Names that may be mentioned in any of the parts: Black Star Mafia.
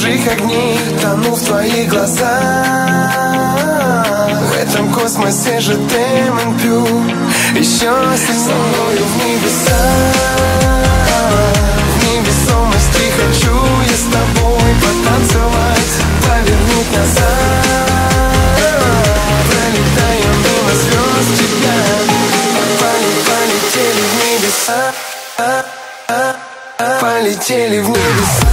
чужих огней, тону в твоих глазах. В этом космосе же ты манплю еще сильнее в небеса. В невесомости хочу я с тобой потанцевать, повернуть назад. Пролетаем мимо звезд тебя, полетели в небеса. Полетели в небеса.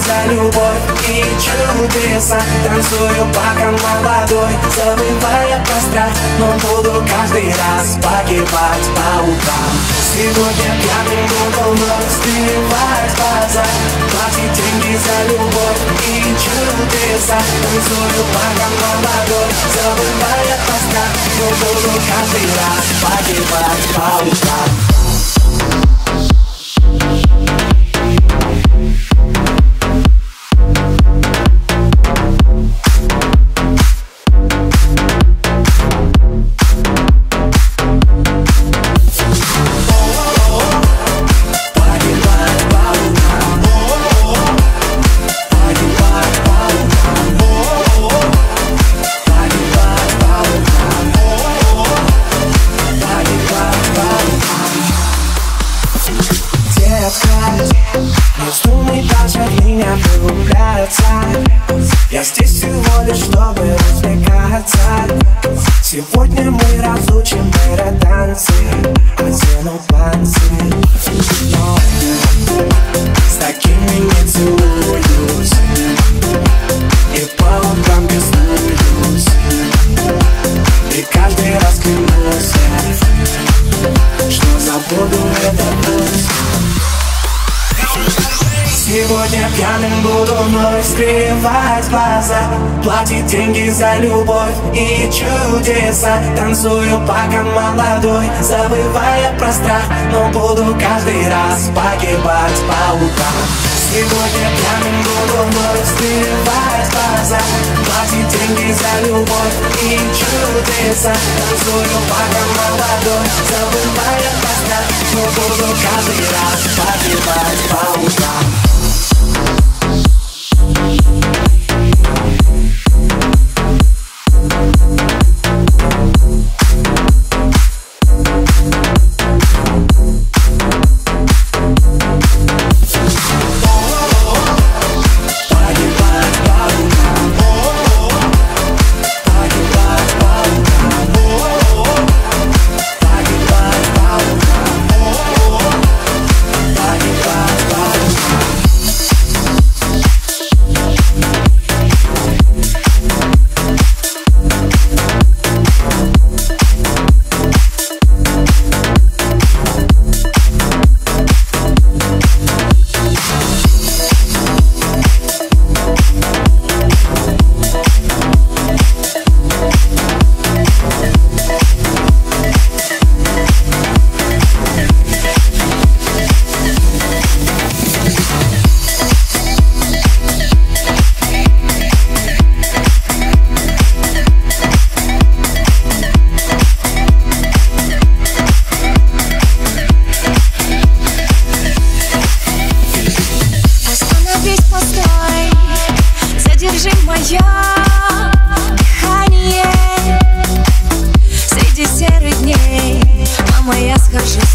За любовь и чудеса танцую, пока молодой, забывая про страх, но буду каждый раз погибать по утрам. Сегодня пьяным буду вновь сбивать глаза, платить деньги за любовь и чудеса танцую, пока молодой, забывая про страх, но буду каждый раз погибать по утрам.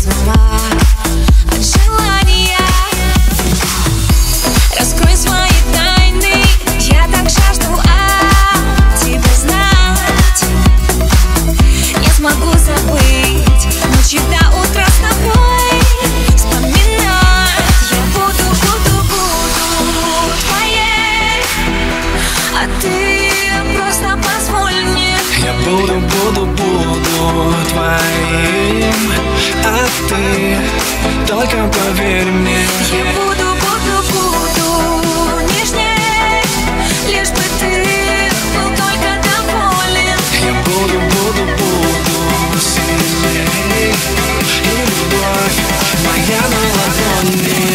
свела от желания. Раскрой свои тайны, я так жажду тебя знать. Не смогу забыть ночи до утра с тобой вспоминать. Я буду твоей, а ты просто позволь мне. Я буду твоим, а ты только поверь мне. Я буду нежней, лишь бы ты был только доволен. Я буду сильней, и любовь моя на ладони.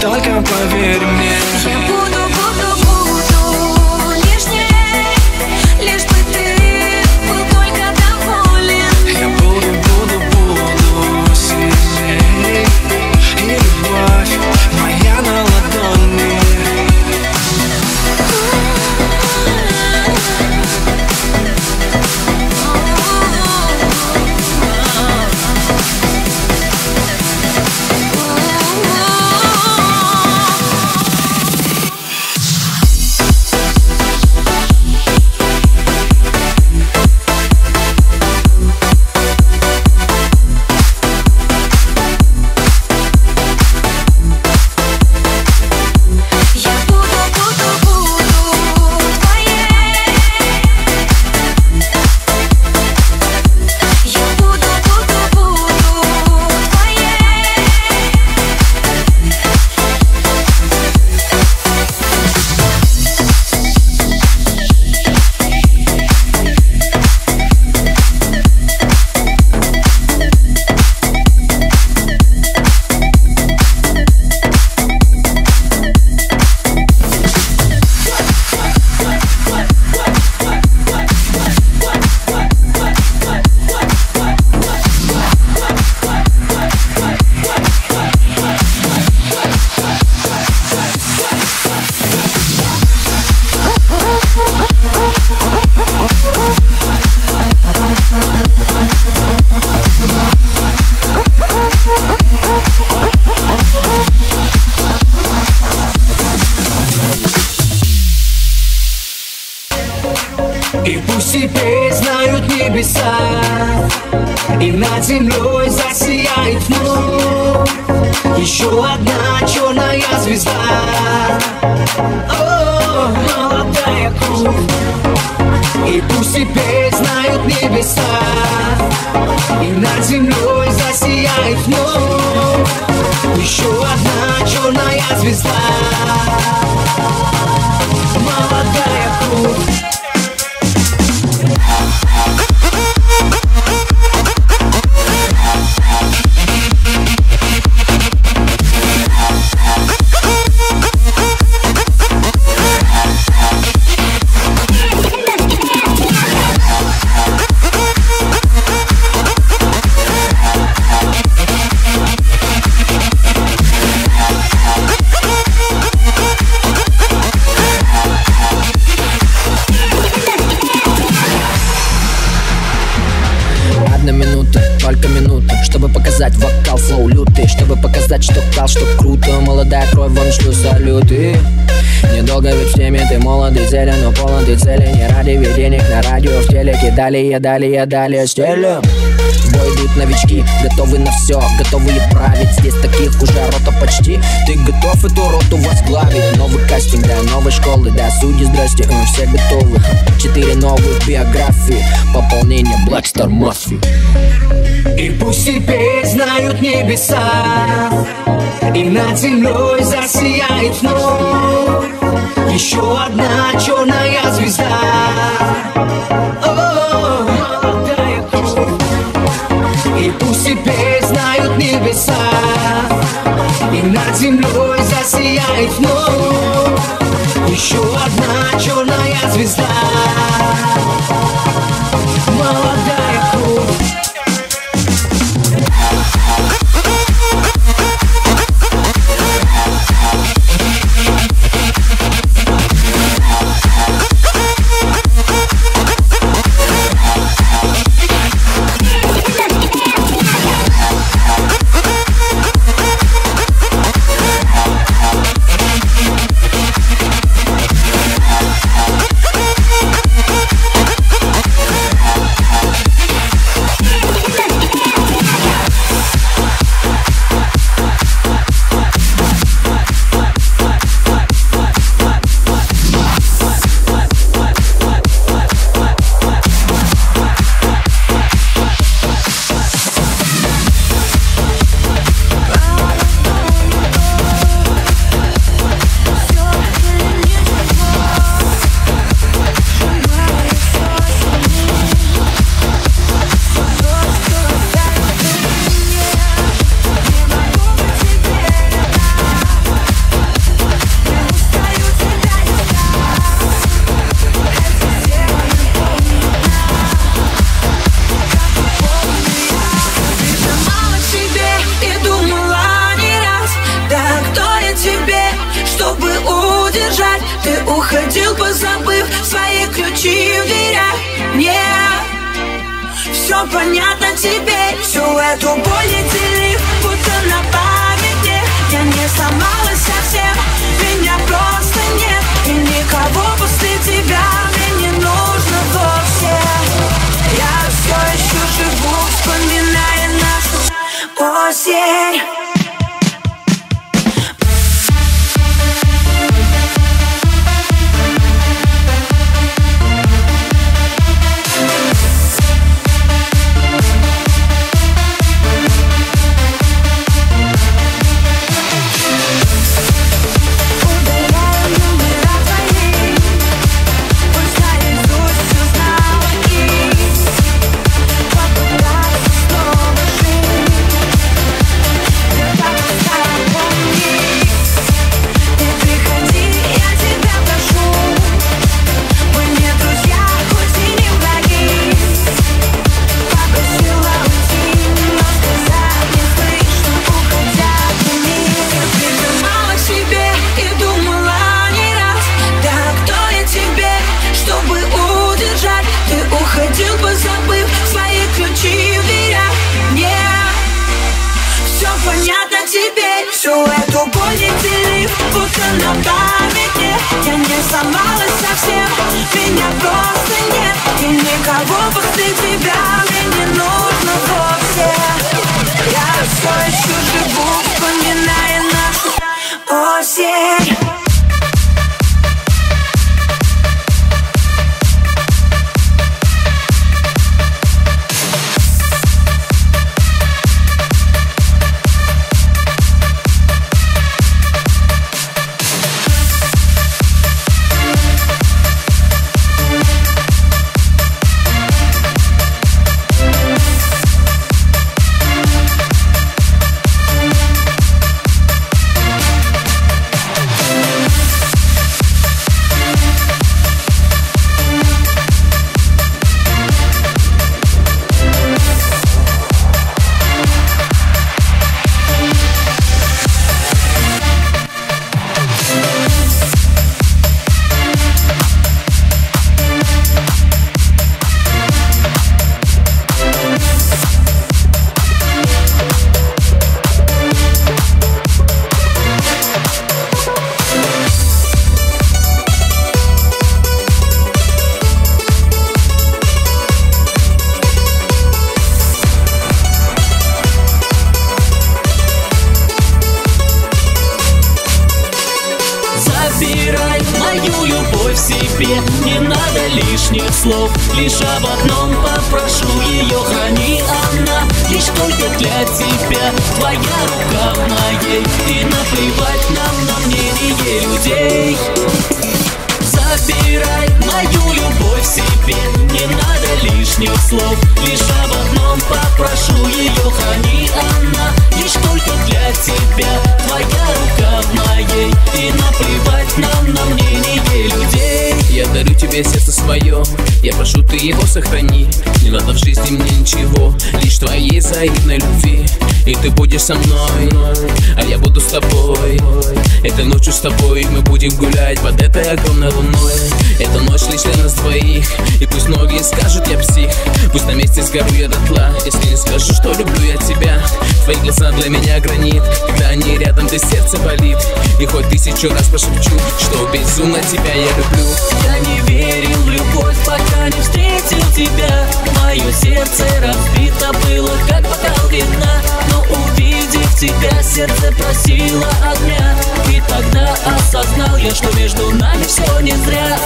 Только поверь мне. Я буду нежней, лишь бы ты был только доволен. Я буду сильней, и любовь моя на ладони. И пусть теперь знают небеса, и над землей засияет вновь еще одна черная звезда. О, молодая кровь. И пусть теперь знают небеса, и над землей засияет вновь еще одна черная звезда. Молодая кровь. сказал, что круто, молодая кровь, вон что салюты. Недолго ведь в теме, ты молод и зелен, но полон ты цели. Не ради видений на радио, в телеке, далее стелем. В бой идут новички, готовы на все, готовы ли править. Здесь таких уже рота почти. Ты готов эту роту возглавить? Новый кастинг, да, новой школы, да, судьи, здрасте, все готовы. 4 новых биографии, пополнение Black Star Mafia. И пусть теперь знают небеса, и над землей засияет вновь еще одна черная звезда. И пусть теперь знают небеса, и над землей засияет вновь еще одна черная звезда. Молодая кровь. Уходил, позабыв свои ключи в дверях. Не, все понятно теперь. Всю эту боль не делив, будто на память мне. Я не сломалась совсем, меня просто нет. И никого после тебя мне не нужно вовсе. Я все еще живу, вспоминая нашу осень. Меня просто нет, и никого после тебя мне не нужно вовсе. Я все еще живу, вспоминая нашу осень. тебе не надо лишних слов, лишь об одном попрошу ее, храни она лишь только для тебя, твоя рука в моей, и наплевать нам на мнение людей. Забирай мою любовь себе, не надо лишних слов, лишь об одном попрошу ее, храни она лишь только для тебя, твоя рука в моей, и наплевать нам на мнение людей. Я дарю тебе сердце свое, я прошу, ты его сохрани, не надо в жизни мне ничего, лишь твоей взаимной любви. И ты будешь со мной, а я буду с тобой, этой ночью с тобой мы будем гулять под этой огромной луной. Эта ночь лишь для нас двоих, и пусть многие скажут, я псих, пусть на месте сгорю я дотла, если не скажу, что люблю я тебя. Твои глаза для меня гранит, когда они рядом, да сердце болит, и хоть тысячу раз пошепчу, что безумно тебя я люблю. Я не верил в любовь, пока не встретил тебя, мое сердце разбито было, как бокал вина. Увидев тебя, сердце просило огня, и тогда осознал я, что между нами все не зря.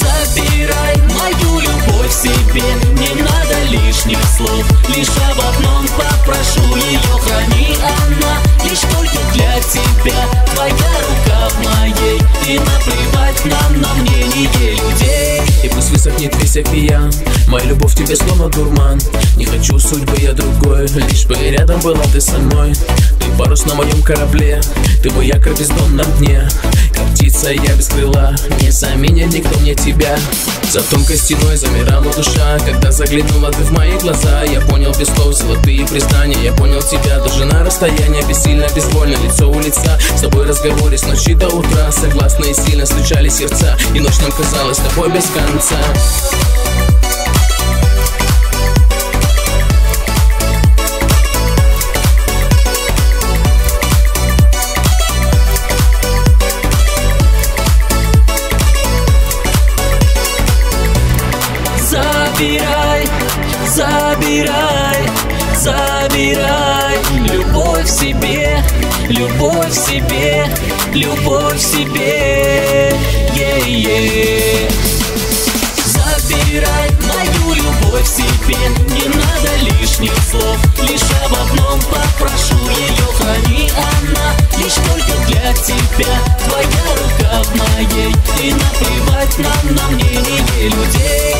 Забирай мою любовь себе, не надо лишних слов, лишь об одном попрошу ее, храни она лишь только для тебя, твоя рука в моей, и наплевать нам на мнение людей. И пусть высохнет весь океан, моя любовь тебе словно дурман, не хочу судьбы я другой, лишь бы рядом была ты со мной. Ты парус на моем корабле, ты мой якорь без дом на дне, как птица я без крыла, не заменит никто мне тебя. За тонкой стеной замирала душа, когда заглянула ты в мои глаза, я понял без слов золотые признания, я понял тебя даже на расстоянии, бессильно, безвольно, лицо у лица, с тобой разговоры с ночи до утра, согласные сильно стучали сердца, и ночь нам казалась с тобой без конца. Забирай, забирай, забирай любовь себе, любовь себе, любовь себе, е-е. Забирай мою любовь себе, не надо лишних слов, лишь об одном попрошу ее, храни она лишь только для тебя, твоя рука в моей, и наплевать нам на мнение людей.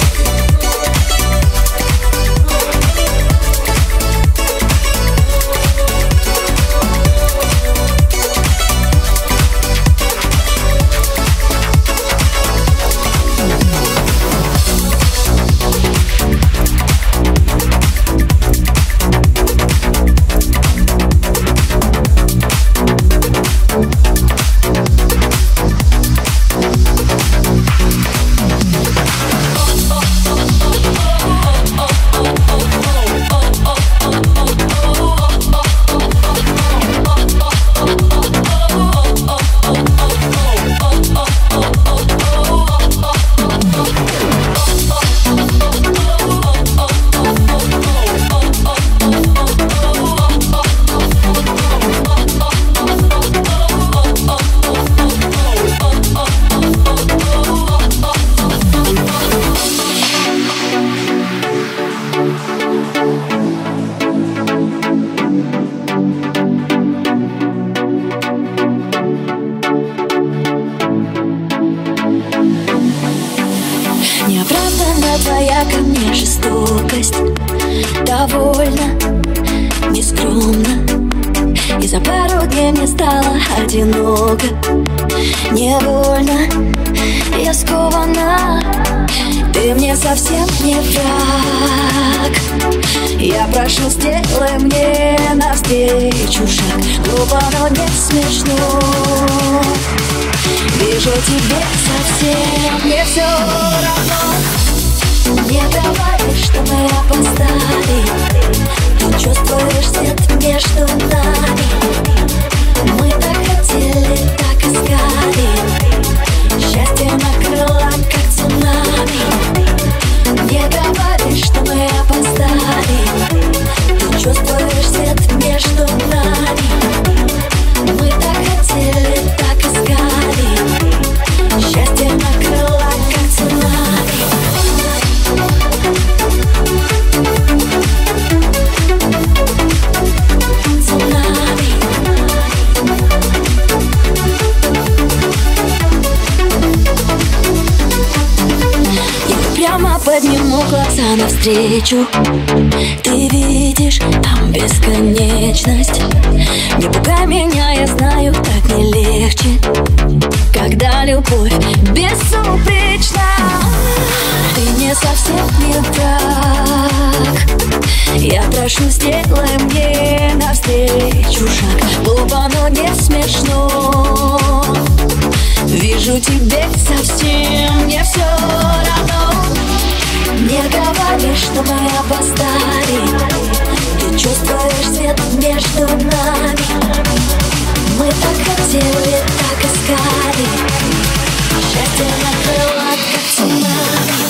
Мы так хотели, так искали счастье. навстречу. Ты видишь, там бесконечность. Не пугай меня, я знаю, так не легче, когда любовь безупречна. Ты не совсем не так. Я прошу, сделай мне навстречу шаг. Глупо, но не смешно. Вижу, тебе совсем не все равно. Не говори, что мы опоздали. Ты чувствуешь свет между нами. Мы так хотели, так искали. Счастье накрыло, как цунами.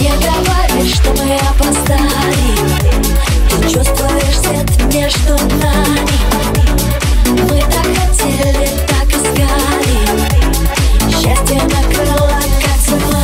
Не говори, что мы опоздали. Ты чувствуешь свет между нами. Мы так хотели, так искали. Счастье накрыло, как цунами.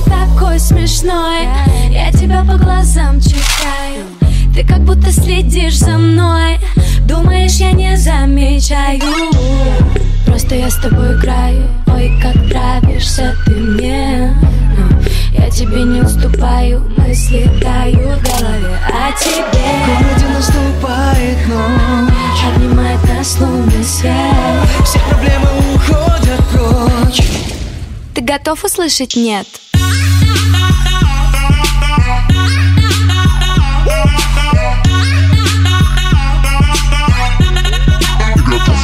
ты такой смешной, я тебя по глазам читаю. Ты как будто следишь за мной, думаешь, я не замечаю. Просто я с тобой играю, ой, как нравишься ты мне. Но я тебе не уступаю, мысли тают в голове о тебе. Вроде наступает ночь, обнимает нас лунный свет, все проблемы уходят прочь. Ты готов услышать «нет»?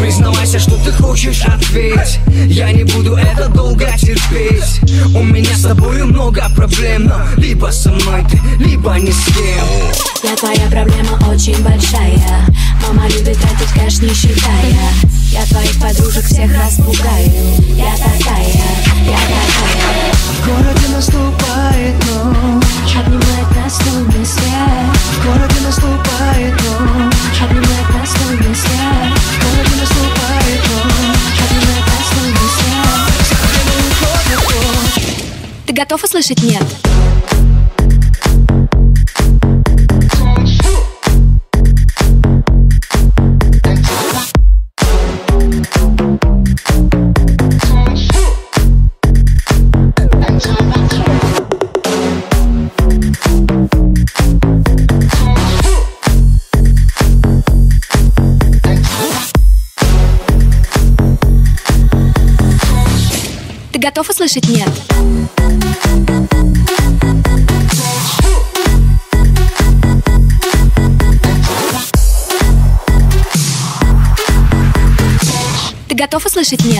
Признавайся, что ты хочешь, ответь. Я не буду это долго терпеть. У меня с тобою много проблем, но либо со мной ты, либо ни с кем. Я твоя проблема очень большая, мама любит тратить кэш, не считая. Я твоих подружек всех распугаю. Я такая, я такая. В городе наступает ночь, обнимает нас лунный свет. В городе наступает ночь, обнимает нас лунный свет. В городе наступает ночь, обнимает нас лунный свет. Все время уходит прочь. Ты готов услышать «нет»? Готов услышать «нет»? Ты готов услышать «нет»?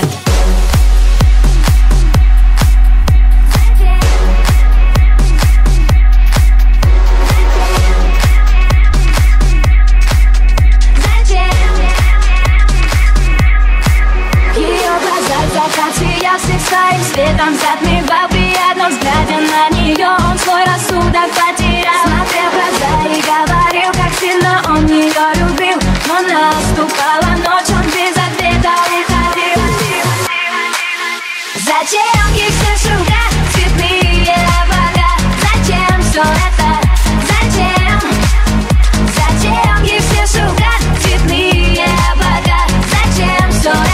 Светом затмевал приятным взглядом на нее. Он свой рассудок потерял, смотрел в глаза и говорил, как сильно он ее любил. Но наступала ночь, он без ответа уходил. Зачем ей все шуга, цветные облака? Зачем все это? Зачем? Зачем ей все шуга, цветные облака? Зачем все это?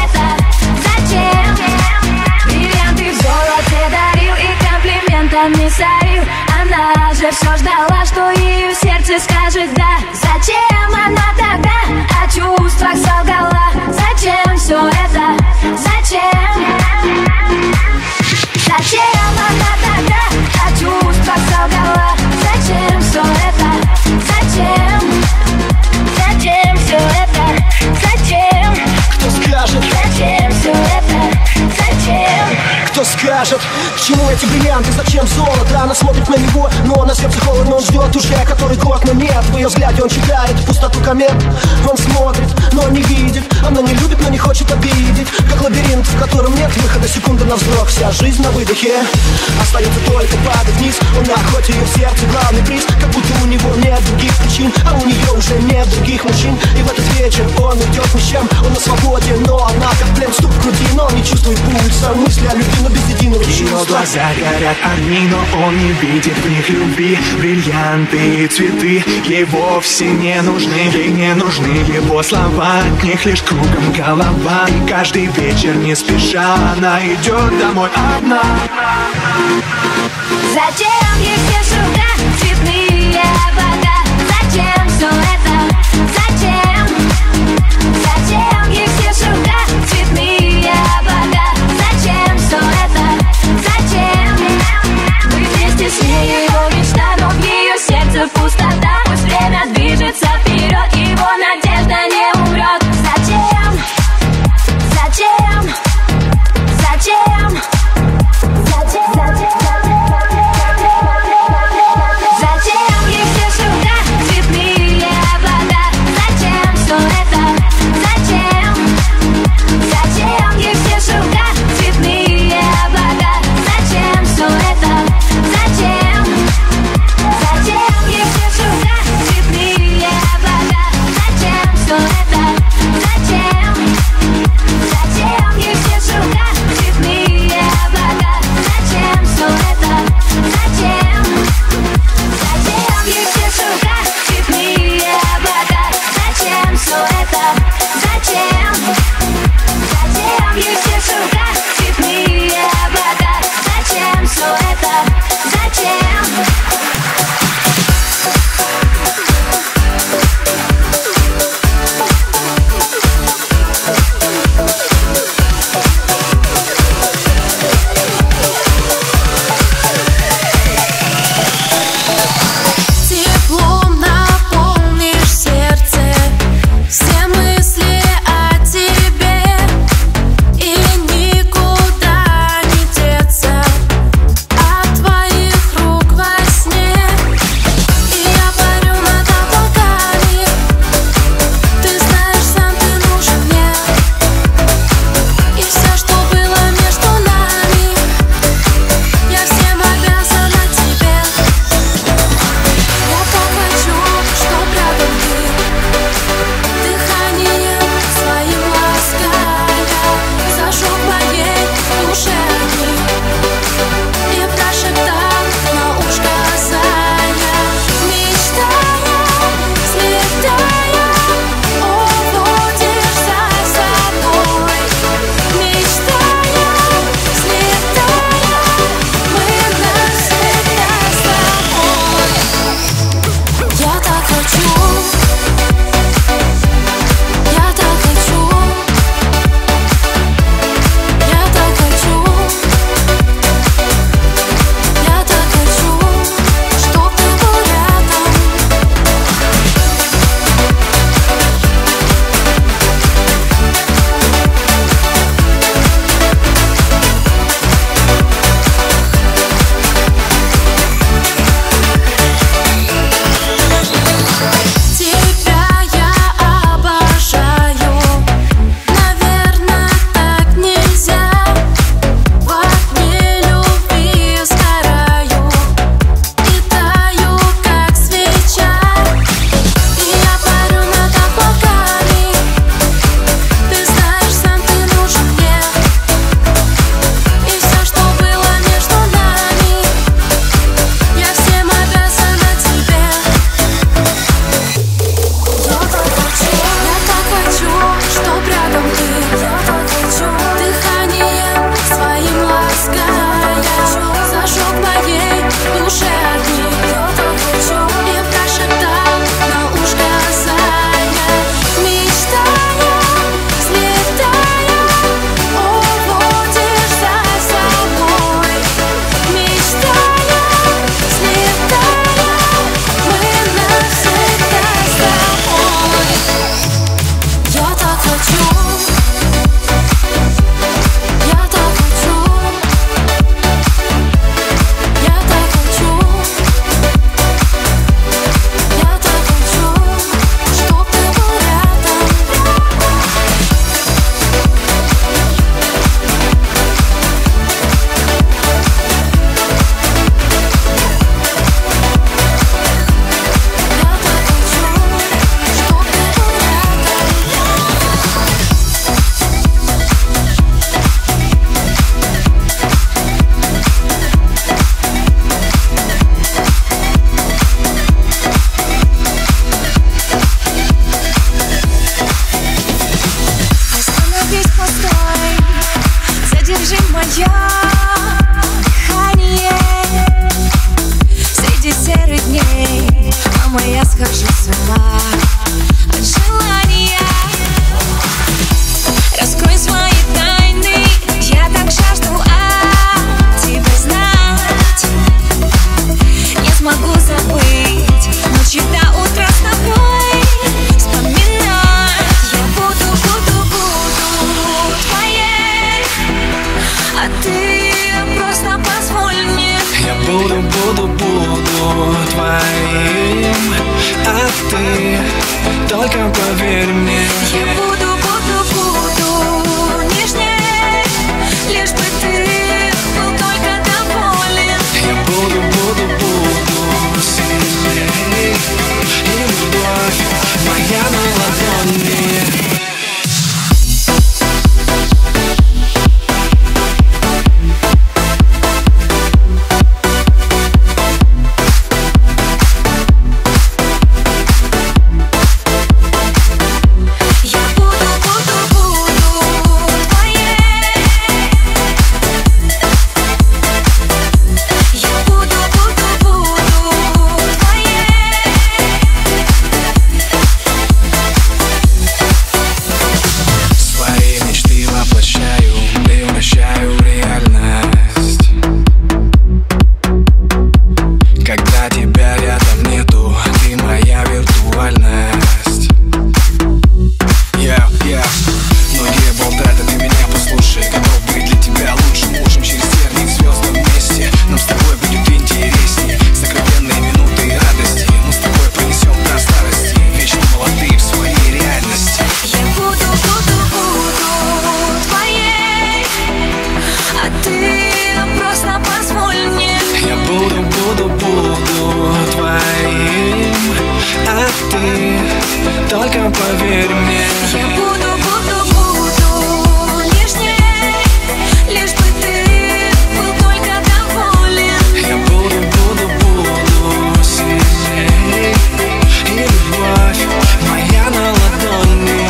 Она же все ждала, что ее сердце скажет «да». Зачем она тогда о чувствах солгала? Зачем все это? Зачем? Зачем она тогда о чувствах солгала? Зачем все это? Зачем? Зачем все это? Зачем? Кто скажет? Зачем все это? Зачем? Кто скажет, к чему эти бриллианты, зачем золото? Она смотрит на него, но на сердце холодно, он ждет уже который год, но нет. В ее взгляде он читает пустоту комет. Он смотрит, но не видит. Она не любит, но не хочет обидеть. Как лабиринт, в котором нет выхода, секунда на вздох, вся жизнь на выдохе. Остается только падать вниз. Он на охоте, ее в сердце главный приз. Как будто у него нет других причин, а у нее уже нет других мужчин. И в этот вечер он идет ни с чем. Он на свободе, но она как плен, стук в груди, но он не чувствует пульса, мысли о любви. Ее глаза горят огни, но он не видит в них любви. Бриллианты и цветы ей вовсе не нужны. Ей не нужны его слова, от них лишь кругом голова. И каждый вечер не спеша она идет домой одна. Зачем ей все шуга, цветные облака? Зачем все это? Зачем? Зачем ей все шуга, цветные облака? Зачем все это? Зачем? Мы вместе с ней его мечта, но в ее сердце пустота. Пусть время движется вперед, его надежда не умрет. Зачем? Зачем? Зачем? Зачем? Зачем? Зачем? буду твоим, а ты только поверь мне. Я буду нежнее, лишь бы ты был только доволен. Я буду сильнее, и любовь моя на ладони. Только поверь мне. Я буду лишнее, лишь бы ты был только доволен. Я буду сильнее, и любовь моя на ладони.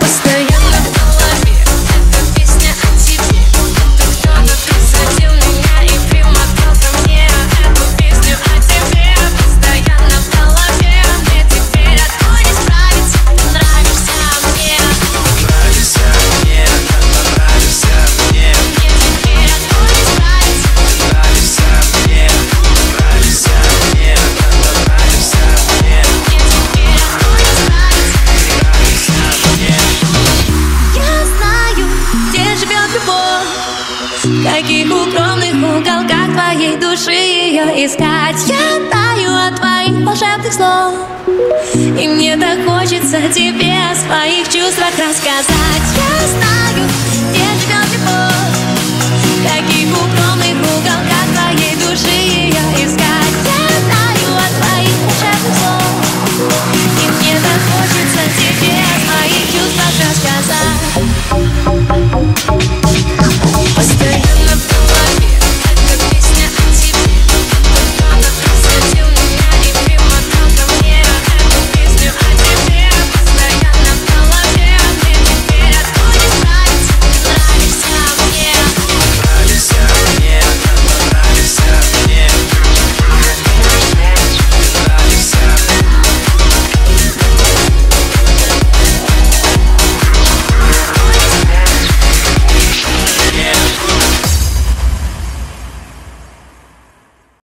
Постоянно в голове эта песня о тебе. В каких укромных уголках твоей души ее искать? Я таю от твоих волшебных слов, и мне так хочется тебе о своих чувствах рассказать.